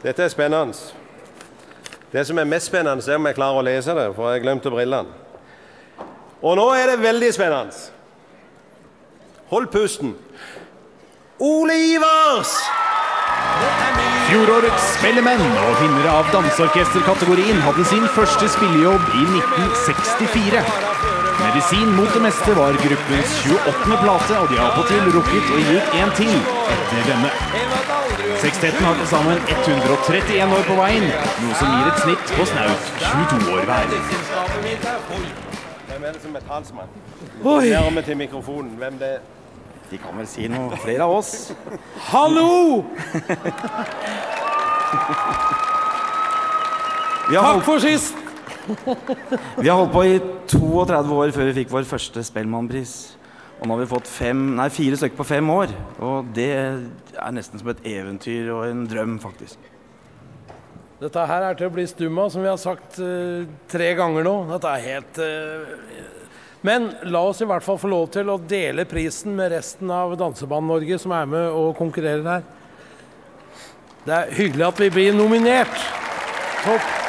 Dette er spennende. Det som er mest spennende er om jeg klarer å lese det, for jeg glemte brillene. Og nå er det veldig spennende. Hold pusten. Ole Ivars! Fjorårets Spellemenn og vinnere av danseorkesterkategorien hadde sin første spillejobb i 1964. Medisin Mot Det Meste var gruppens 28. plate, og de har på til rukket og gitt en til etter denne. Sekstetten har til sammen 131 år på veien, noe som gir et snitt på snaut 22 år hver. Hvem er det som er talsmann? Nærme til mikrofonen, hvem det er? De kan vel si noe, flere av oss. Hallo! Takk for sist! Vi har holdt på i 32 år før vi fikk vår første Spellemannpris. Og nå har vi fått 4 stykker på 5 år. Og det er nesten som et eventyr og en drøm, faktisk. Dette her er til å bli stum av, som vi har sagt 3 ganger nå. Dette er helt... Men la oss i hvert fall få lov til å dele prisen med resten av Dansebanen Norge som er med og konkurrerer her. Det er hyggelig at vi blir nominert. Topp!